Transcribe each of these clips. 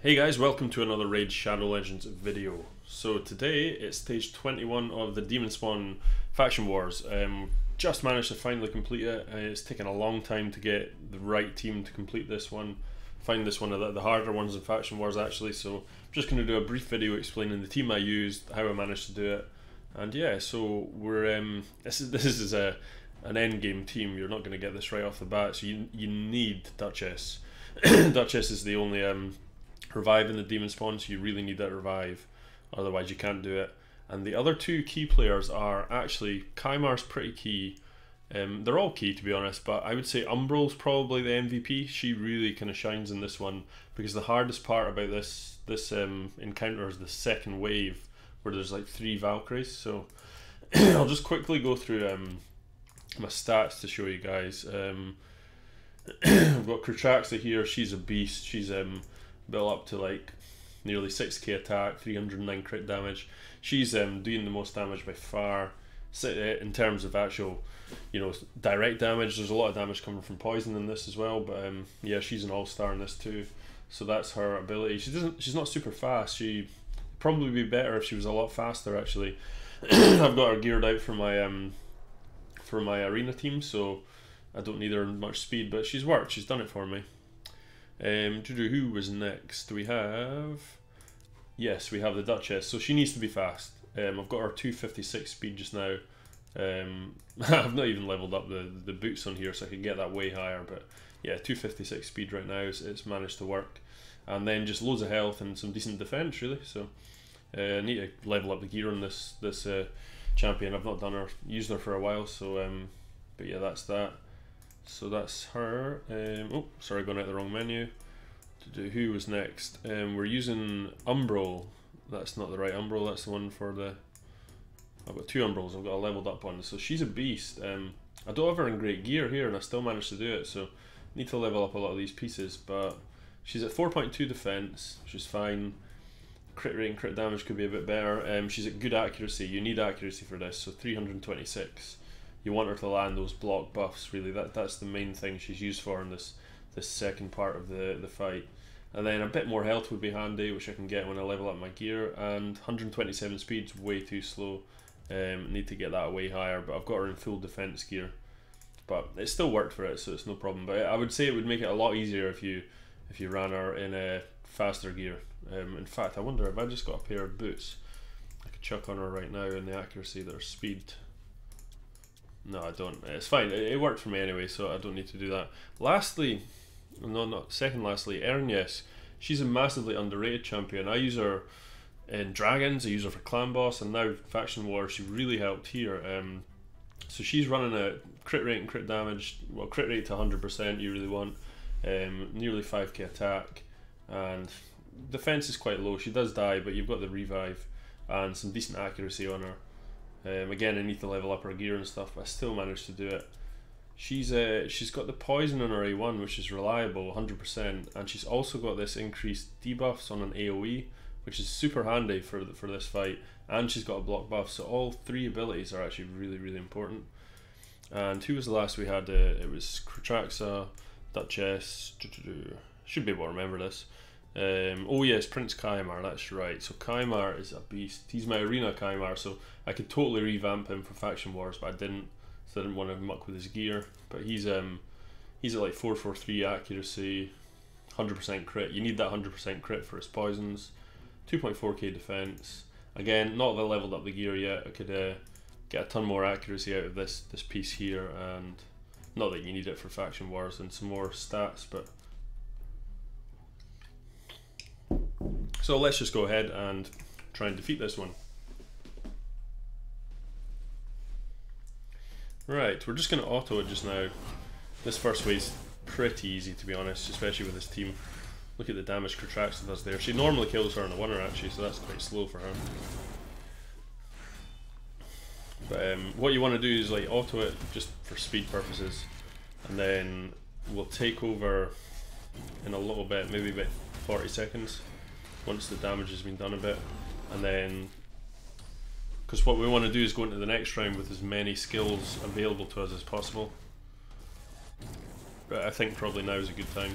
Hey guys, welcome to another Raid Shadow Legends video. So today it's stage 21 of the Demon Spawn Faction Wars. Just managed to finally complete it. It's taken a long time to get the right team to complete this one. Find this one of the harder ones in Faction Wars actually, so I'm just going to do a brief video explaining the team I used, how I managed to do it. And yeah, so we're this is an end game team. You're not going to get this right off the bat, so you need Duchess. Duchess is the only revive in the demon spawn, so you really need that revive, otherwise you can't do it. And the other two key players are actually Kaimar's pretty key. They're all key to be honest, but I would say Umbral's probably the MVP. She really kind of shines in this one because the hardest part about this encounter is the second wave where there's like three Valkyries. So I'll just quickly go through my stats to show you guys. I've got Kratraxa here. She's a beast. She's built up to like nearly 6k attack, 309 crit damage. She's doing the most damage by far. So in terms of actual, you know, direct damage, there's a lot of damage coming from poison in this as well, but yeah, she's an all-star in this too. So that's her ability. She's not super fast. She probably be better if she was a lot faster actually. I've got her geared out for my arena team, so I don't need her much speed, but she's worked. She's done it for me. Who was next? We have, yes, we have the Duchess. So she needs to be fast. I've got her 256 speed just now. I've not even leveled up the boots on here, so I can get that way higher. But yeah, 256 speed right now. So it's managed to work. And then just loads of health and some decent defense, really. So I need to level up the gear on this champion. I've not used her for a while. So but yeah, that's that. So that's her. Oh, sorry, going out the wrong menu. Who was next? We're using Umbral. That's not the right Umbral. That's the one for the... I've got two Umbrals. I've got a leveled up one. So she's a beast. I don't have her in great gear here, and I still managed to do it. So need to level up a lot of these pieces. But she's at 4.2 defense, which is fine. Crit rate and crit damage could be a bit better. She's at good accuracy. You need accuracy for this. So 326. You want her to land those block buffs, really. That's the main thing she's used for in this second part of the fight. And then a bit more health would be handy, which I can get when I level up my gear. And 127 speed's way too slow. Need to get that way higher, but I've got her in full defense gear. But it still worked for it, so it's no problem. But I would say it would make it a lot easier if you ran her in a faster gear. In fact, I wonder if I just got a pair of boots, I could chuck on her right now and the accuracy that her speed. No, I don't. It's fine. It worked for me anyway, so I don't need to do that. Lastly, no, not second lastly, Erinyes. She's a massively underrated champion. I use her in Dragons, I use her for Clan Boss, and now Faction Wars. She really helped here. So she's running a crit rate and crit damage. Well, crit rate to 100% you really want. Nearly 5k attack. And defense is quite low. She does die, but you've got the revive and some decent accuracy on her. Again, I need to level up her gear and stuff, but I still managed to do it. She's got the poison on her A1, which is reliable, 100%, and she's also got this increased debuffs on an AoE, which is super handy for this fight, and she's got a block buff, so all three abilities are actually really, really important. And who was the last we had? It was Kratraxa, Duchess, should be able to remember this. Oh yes, Prince Kaimar, that's right. So Kaimar is a beast. He's my arena Kaimar, so I could totally revamp him for Faction Wars, but I didn't, so I didn't want to muck with his gear. But he's at like 443 accuracy, 100% crit. You need that 100% crit for his poisons. 2.4k defense. Again, not that I leveled up the gear yet. I could get a ton more accuracy out of this piece here, and not that you need it for Faction Wars, and some more stats, but. So let's just go ahead and try and defeat this one. Right, we're just going to auto it just now. This first wave's pretty easy to be honest, especially with this team. Look at the damage Kratraxa does there. She normally kills her in a winner actually, so that's quite slow for her. But what you want to do is like auto it just for speed purposes, and then we'll take over in a little bit, maybe about 40 seconds. Once the damage has been done a bit, and then because what we want to do is go into the next round with as many skills available to us as possible, but I think probably now is a good time.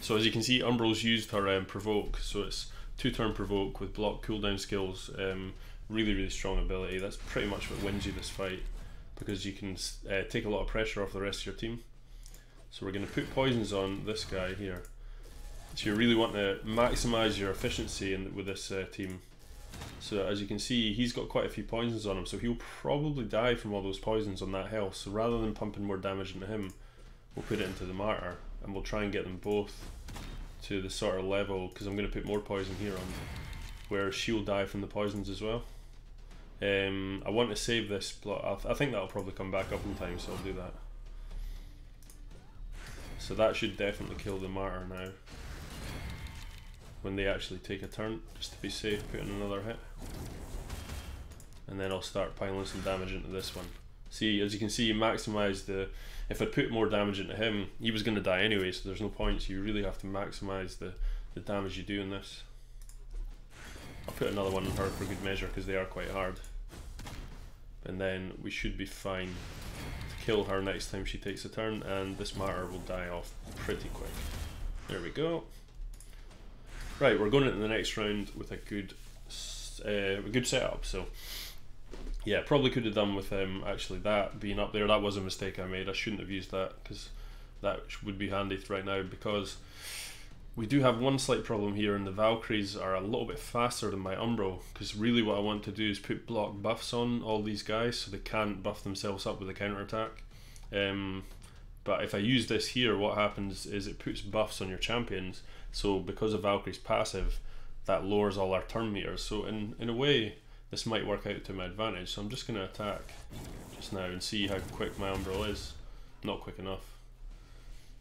So as you can see, Umbral's used her provoke, so it's 2-turn provoke with block cooldown skills. Really, really strong ability. That's pretty much what wins you this fight, because you can take a lot of pressure off the rest of your team. So we're going to put poisons on this guy here. So you really want to maximise your efficiency with this team. So as you can see, he's got quite a few poisons on him, so he'll probably die from all those poisons on that health. So rather than pumping more damage into him, we'll put it into the Martyr, and we'll try and get them both to the sort of level, because I'm going to put more poison here on where she'll die from the poisons as well. I want to save this plot. I think that'll probably come back up in time, so I'll do that. So that should definitely kill the Martyr now, when they actually take a turn, just to be safe. Put in another hit, and then I'll start piling some damage into this one. See, as you can see, you maximise the... If I put more damage into him, he was going to die anyway, so there's no point. So you really have to maximise the damage you do in this. I'll put another one on her for good measure, because they are quite hard. And then we should be fine to kill her next time she takes a turn, and this Martyr will die off pretty quick. There we go. Right, we're going into the next round with a good setup. So yeah, probably could have done with actually that being up there. That was a mistake I made. I shouldn't have used that, because that would be handy right now, because we do have one slight problem here, and the Valkyries are a little bit faster than my Umbral, because really what I want to do is put block buffs on all these guys so they can't buff themselves up with a counterattack. But if I use this here, what happens is it puts buffs on your champions, so because of Valkyrie's passive, that lowers all our turn meters. So in a way, this might work out to my advantage. So I'm just going to attack just now and see how quick my Umbral is. Not quick enough.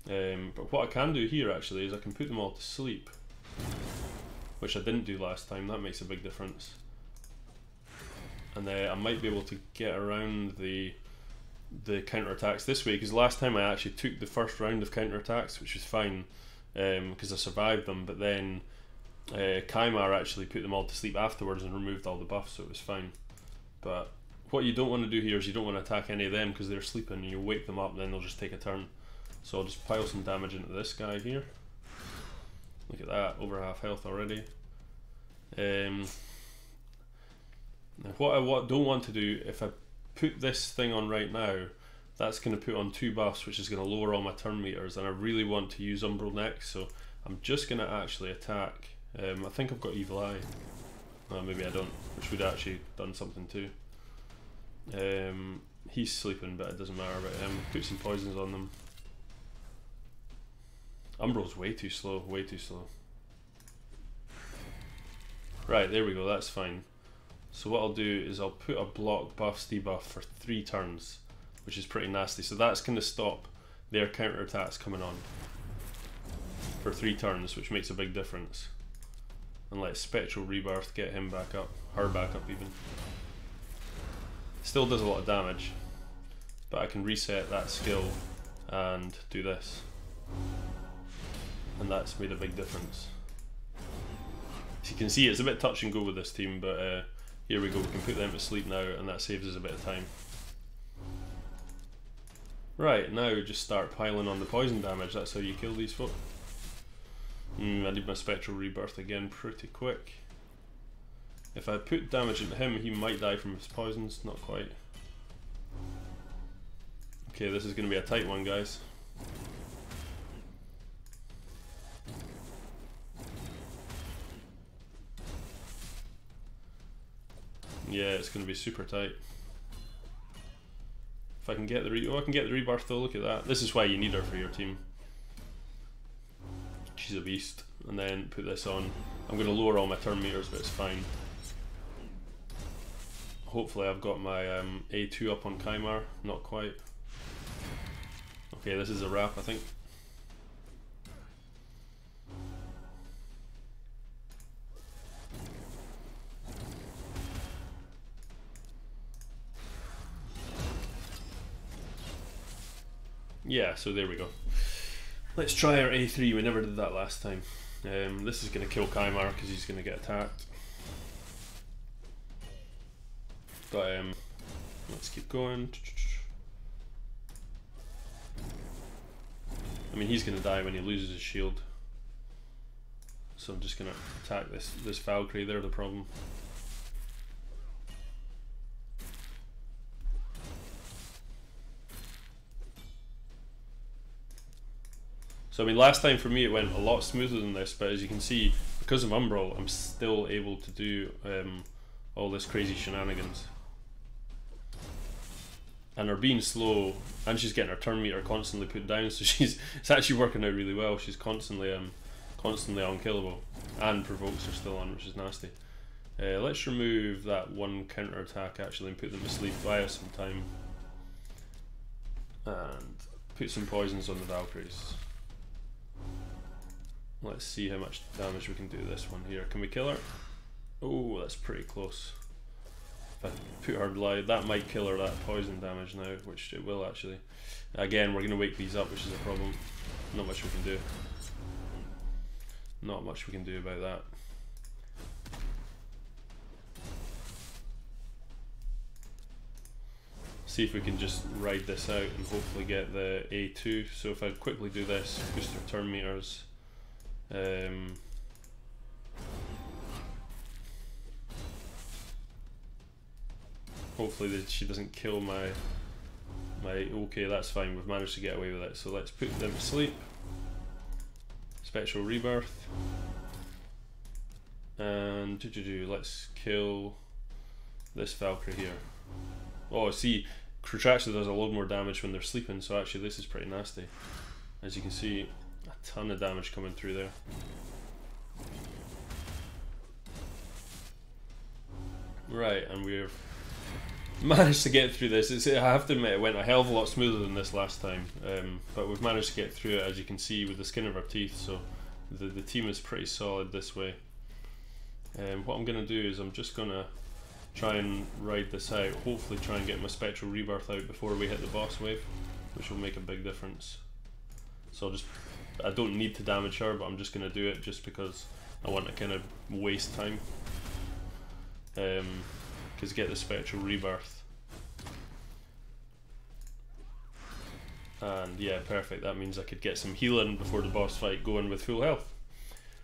But what I can do here actually is I can put them all to sleep, which I didn't do last time. That makes a big difference. And I might be able to get around the counterattacks this way, because last time I actually took the first round of counterattacks, which was fine, because I survived them, but then Kaimar actually put them all to sleep afterwards and removed all the buffs, so it was fine. But what you don't want to do here is you don't want to attack any of them, because they're sleeping, and you wake them up and then they'll just take a turn. So I'll just pile some damage into this guy here. Look at that, over half health already. Now what I don't want to do, if I put this thing on right now, that's going to put on two buffs, which is going to lower all my turn meters, and I really want to use Umbral next, so I'm just going to actually attack. I think I've got Evil Eye. No, maybe I don't, which would actually have done something too. He's sleeping, but it doesn't matter about him. Put some poisons on them. Umbral's way too slow, way too slow. Right, there we go, that's fine. So what I'll do is I'll put a block buffs debuff for 3 turns, which is pretty nasty. So that's going to stop their counterattacks coming on for 3 turns, which makes a big difference. And let Spectral Rebirth get him back up, her back up even. Still does a lot of damage, but I can reset that skill and do this. And that's made a big difference. As you can see, it's a bit touch and go with this team, but here we go, we can put them to sleep now, and that saves us a bit of time. Right, now just start piling on the poison damage. That's how you kill these folk. I need my Spectral Rebirth again pretty quick. If I put damage into him, he might die from his poisons. Not quite. Okay, this is going to be a tight one, guys. Yeah, it's going to be super tight. If I can get the I can get the rebirth though. Look at that. This is why you need her for your team. She's a beast. And then put this on. I'm going to lower all my turn meters, but it's fine. Hopefully I've got my A2 up on Kaimar. Not quite. Okay, this is a wrap, I think. Yeah, so there we go. Let's try our A3. We never did that last time. This is going to kill Kaimar because he's going to get attacked. But let's keep going. I mean, he's going to die when he loses his shield. So I'm just gonna attack this Valkyrie. They're the problem. So I mean, last time for me it went a lot smoother than this, but as you can see, because of Umbral, I'm still able to do all this crazy shenanigans. And her being slow, and she's getting her turn meter constantly put down, so it's actually working out really well. She's constantly unkillable, and provokes are still on, which is nasty. Let's remove that one counter attack actually and put them to sleep via some time, and put some poisons on the Valkyries. Let's see how much damage we can do this one here. Can we kill her? Oh, that's pretty close. If I put her live, that might kill her, that poison damage now, which it will actually. Again, we're going to wake these up, which is a problem. Not much we can do. Not much we can do about that. See if we can just ride this out and hopefully get the A2. So if I quickly do this, boost her turn meters. Hopefully she doesn't kill my. Okay, that's fine, we've managed to get away with it, so let's put them to sleep. Spectral Rebirth, and let's kill this Valkyrie here. Oh, see, Kratraxa does a load more damage when they're sleeping, so actually this is pretty nasty. As you can see, a ton of damage coming through there. Right, and we've managed to get through this. I have to admit, it went a hell of a lot smoother than this last time, but we've managed to get through it, as you can see, with the skin of our teeth. So the team is pretty solid this way. What I'm going to do is I'm just going to try and ride this out, hopefully try and get my Spectral Rebirth out before we hit the boss wave, which will make a big difference. So I'll just, I don't need to damage her, but I'm just going to do it just because I want to kind of waste time. Because get the Spectral Rebirth. And yeah, perfect, that means I could get some healing before the boss fight going with full health.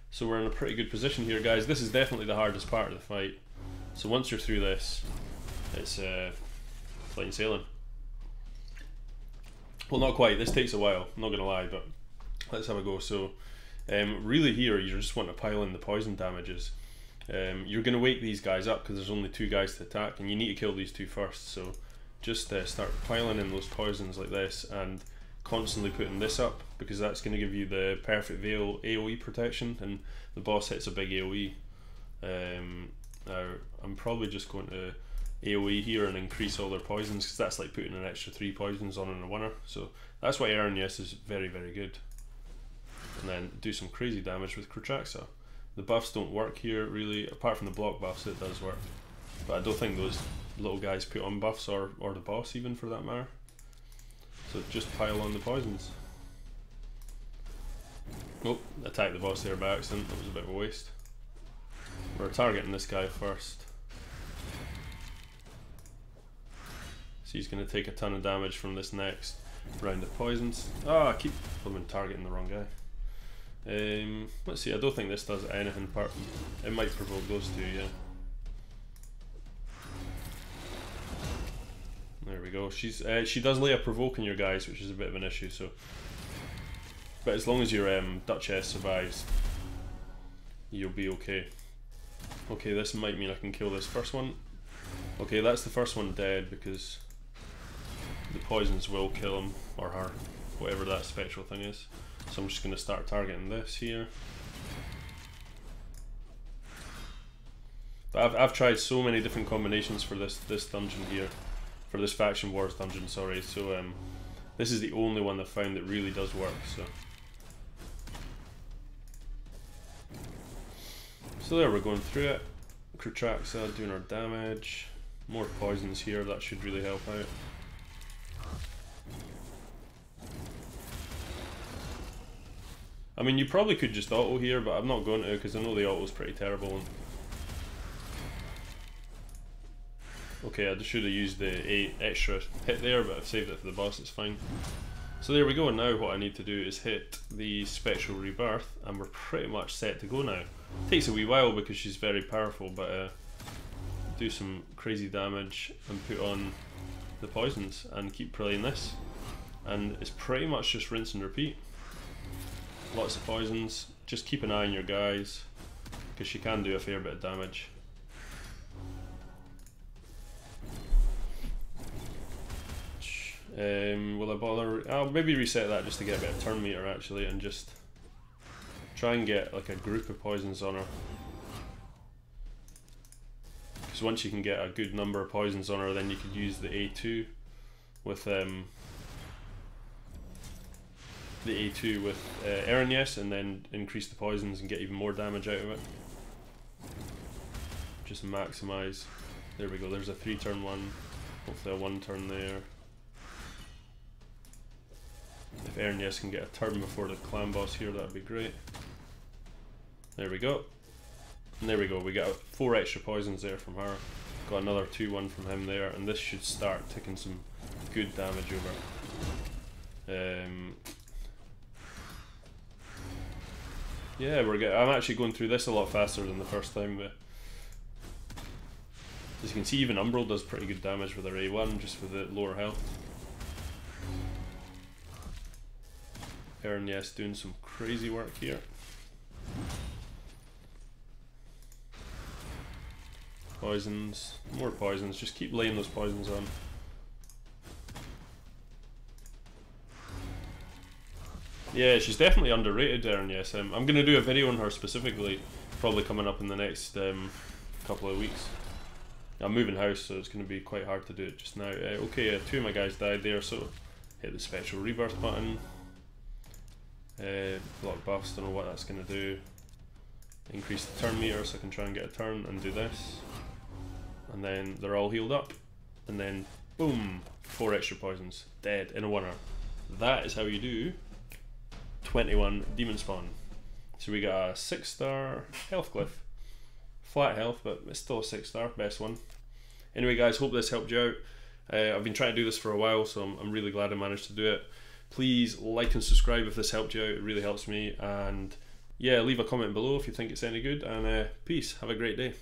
So we're in a pretty good position here, guys. This is definitely the hardest part of the fight. So once you're through this, it's plain sailing. Well, not quite, this takes a while, I'm not going to lie, but let's have a go. So really here, you just want to pile in the poison damages. You're going to wake these guys up because there's only two guys to attack, and you need to kill these two first. So just start piling in those poisons like this, and constantly putting this up, because that's going to give you the perfect veil AoE protection, and the boss hits a big AoE. Now I'm probably just going to AoE here and increase all their poisons, because that's like putting an extra 3 poisons on in a winner. So that's why Erinyes is very, very good. And then do some crazy damage with Kratraxa. The buffs don't work here really, apart from the block buffs it does work. But I don't think those little guys put on buffs, or the boss even for that matter. So just pile on the poisons. Oh, attacked the boss there by accident, that was a bit of a waste. We're targeting this guy first. So he's going to take a ton of damage from this next round of poisons. Ah, I keep targeting the wrong guy. Let's see, I don't think this does anything apart from, it might provoke those two, yeah. There we go. She does lay a provoke on your guys, which is a bit of an issue, so. But as long as your Duchess survives, you'll be okay. Okay, this might mean I can kill this first one. Okay, that's the first one dead because the poisons will kill him, or her, whatever that spectral thing is. So I'm just going to start targeting this here. I've tried so many different combinations for this dungeon here, for this Faction Wars dungeon, sorry. So this is the only one I've found that really does work. So there, we're going through it. Kratraxa doing her damage. More poisons here, that should really help out. I mean, you probably could just auto here, but I'm not going to because I know the auto's pretty terrible. And okay, I should have used the 8 extra hit there, but I've saved it for the boss, it's fine. So there we go. Now what I need to do is hit the Spectral Rebirth and we're pretty much set to go now. It takes a wee while because she's very powerful, but do some crazy damage and put on the poisons and keep playing this, and it's pretty much just rinse and repeat. Lots of poisons, just keep an eye on your guys because she can do a fair bit of damage. Will I bother? I'll maybe reset that just to get a bit of turn meter actually and just try and get like a group of poisons on her, because once you can get a good number of poisons on her then you could use the A2 with Erinyes and then increase the poisons and get even more damage out of it. Just maximise. There we go, there's a 3-turn one, hopefully a 1-turn there. If Erinyes can get a turn before the clan boss here, that'd be great. There we go. And there we go, we got 4 extra poisons there from her. Got another 2-1 from him there, and this should start ticking some good damage over. Yeah, I'm actually going through this a lot faster than the first time, but as you can see, even Umbral does pretty good damage with her A1 just with the lower health. Erinyes doing some crazy work here. Poisons, more poisons, just keep laying those poisons on. Yeah, she's definitely underrated, Erinyes. I'm going to do a video on her specifically, probably coming up in the next couple of weeks. I'm moving house, so it's going to be quite hard to do it just now. Okay, 2 of my guys died there, so hit the Spectral Rebirth button. Block buffs, don't know what that's going to do. Increase the turn meter so I can try and get a turn and do this. And then they're all healed up. And then, boom, 4 extra poisons. Dead in a 1-hour. That is how you do 21 Demon Spawn. So we got a 6-star health cliff. Flat health, but it's still a 6-star, best one. Anyway guys, hope this helped you out. I've been trying to do this for a while, so I'm really glad I managed to do it. Please like and subscribe if this helped you out, it really helps me. And yeah, leave a comment below if you think it's any good. And peace, have a great day.